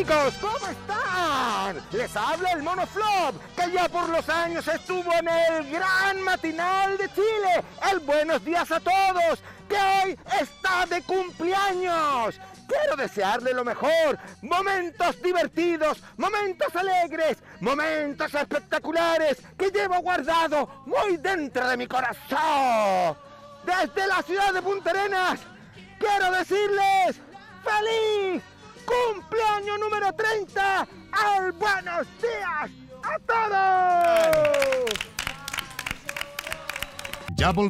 amigos, ¿cómo están? Les habla el Monoflop, que ya por los años estuvo en el Gran Matinal de Chile, el Buenos Días a Todos, que hoy está de cumpleaños. Quiero desearle lo mejor, momentos divertidos, momentos alegres, momentos espectaculares que llevo guardado muy dentro de mi corazón. Desde la ciudad de Punta Arenas, quiero decirles ¡feliz cumpleaños número 30 al Buenos Días a Todos!